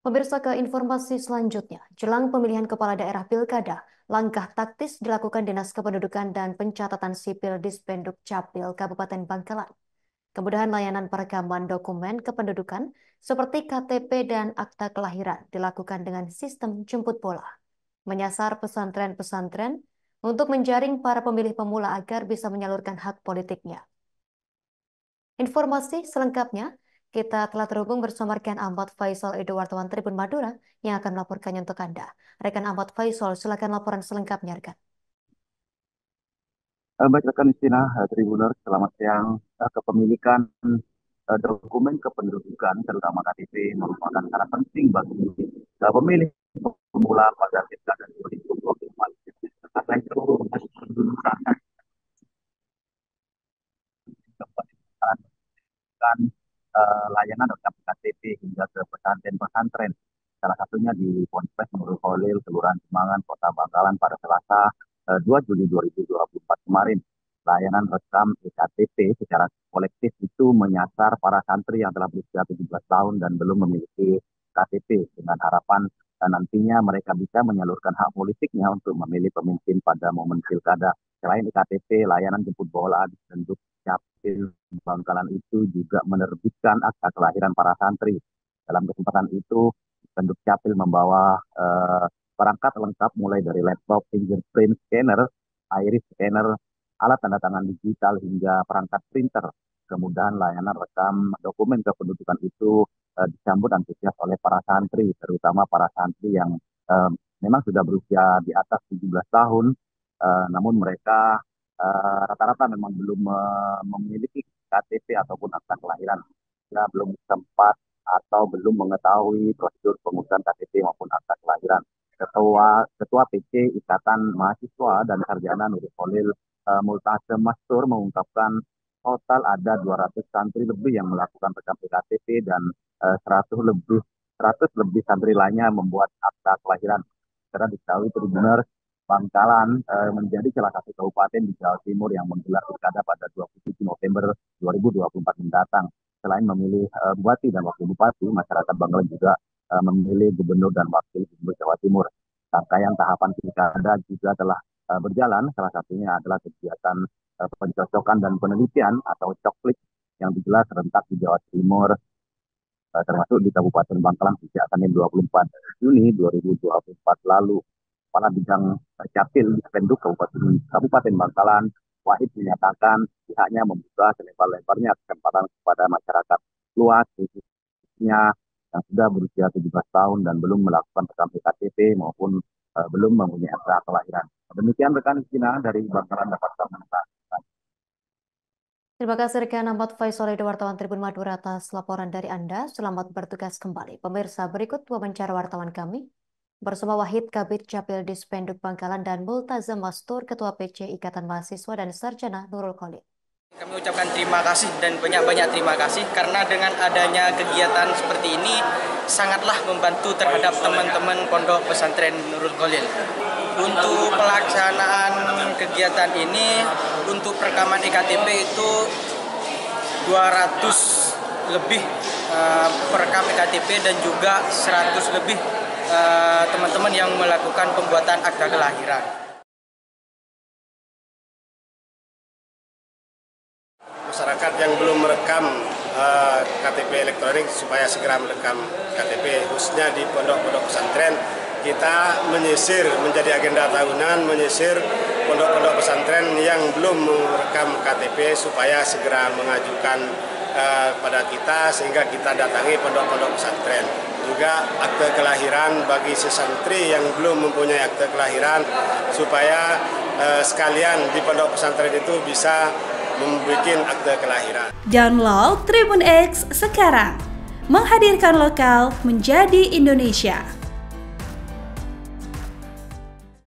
Pemirsa, ke informasi selanjutnya, jelang pemilihan kepala daerah Pilkada, langkah taktis dilakukan Dinas Kependudukan dan Pencatatan Sipil Dispenduk Capil Kabupaten Bangkalan. Kemudahan layanan perekaman dokumen kependudukan seperti KTP dan akta kelahiran dilakukan dengan sistem jemput bola, menyasar pesantren-pesantren untuk menjaring para pemilih pemula agar bisa menyalurkan hak politiknya. Informasi selengkapnya, kita telah terhubung bersama rekan Ahmad Faisol Edo, wartawan Tribun Madura, yang akan melaporkannya untuk Anda. Rekan Ahmad Faisol, silakan laporan selengkapnya, rekan. Baik, rekan Istina, Tribuner, selamat siang. Kepemilikan dokumen kependudukan, terutama KTP, merupakan sangat penting bagi pemilih pemula pada Pilkada 2024. Karena itu, kependudukan layanan dari E-KTP hingga ke pesantren-pesantren. Salah satunya di Ponpes Nurul Kholil, Kelurahan Semangan, Kota Bangkalan pada Selasa 2 Juli 2024 kemarin. Layanan rekam E-KTP secara kolektif itu menyasar para santri yang telah berusia 17 tahun dan belum memiliki KTP dengan harapan nantinya mereka bisa menyalurkan hak politiknya untuk memilih pemimpin pada momen pilkada. Selain E-KTP, layanan jemput bola Dispenduk Capil Bangkalan itu juga menerbitkan akta kelahiran para santri. Dalam kesempatan itu, Dispenduk Capil membawa perangkat lengkap mulai dari laptop, fingerprint scanner, iris scanner, alat tanda tangan digital hingga perangkat printer. Kemudahan layanan rekam dokumen kependudukan itu disambut antusias oleh para santri, terutama para santri yang memang sudah berusia di atas 17 tahun, namun mereka rata-rata memang belum memiliki KTP ataupun akta kelahiran. Mereka belum sempat atau belum mengetahui prosedur pengurusan KTP maupun akta kelahiran. Ketua PC Ikatan Mahasiswa dan Sarjana Nurul Kholil Multazam Mastur mengungkapkan total ada 200 santri lebih yang melakukan rekam E-KTP dan 100 lebih santri lainnya membuat akta kelahiran. Karena diketahui Tribuners, Bangkalan menjadi salah satu kabupaten di Jawa Timur yang menggelar pilkada pada 27 November 2024 mendatang. Selain memilih bupati dan wakil bupati, masyarakat Bangkalan juga memilih gubernur dan wakil gubernur Jawa Timur. Rangkaian tahapan pilkada juga telah berjalan, salah satunya adalah kegiatan pencocokan dan penelitian atau coklik yang digelar serentak di Jawa Timur termasuk di Kabupaten Bangkalan sejak Senin 24 Juni 2024 lalu. Kepala Bidang Capil Dispenduk Kabupaten Bangkalan Wahid menyatakan pihaknya membuka selebar-lebarnya kesempatan kepada masyarakat luas khususnya yang sudah berusia 17 tahun dan belum melakukan rekam E-KTP maupun belum mempunyai akta kelahiran. Demikian rekan Cina dari Bangkalan dapat kami sampaikan. Terima kasih rekan Ahmad Faisol Edo, wartawan Tribun Madura, atas laporan dari Anda. Selamat bertugas kembali. Pemirsa, berikut wawancara wartawan kami bersama Wahid, Kabid Capil Dispenduk Bangkalan, dan Multazam Mastur, Ketua PC Ikatan Mahasiswa dan Sarjana Nurul Kholil. Kami ucapkan terima kasih dan banyak-banyak terima kasih karena dengan adanya kegiatan seperti ini sangatlah membantu terhadap teman-teman pondok pesantren Nurul Kholil. Untuk pelaksanaan kegiatan ini, untuk perekaman E-KTP itu 200 lebih perekam E-KTP dan juga 100 lebih teman-teman yang melakukan pembuatan akta kelahiran. Masyarakat yang belum merekam KTP elektronik supaya segera merekam KTP, khususnya di pondok-pondok pesantren. Kita menyisir, menjadi agenda tahunan, menyisir pondok-pondok pesantren yang belum merekam KTP supaya segera mengajukan pada kita sehingga kita datangi pondok-pondok pesantren. Juga akte kelahiran bagi sesantri yang belum mempunyai akte kelahiran supaya sekalian di pondok pesantren itu bisa membuat akte kelahiran. Download Tribun X sekarang, menghadirkan lokal menjadi Indonesia.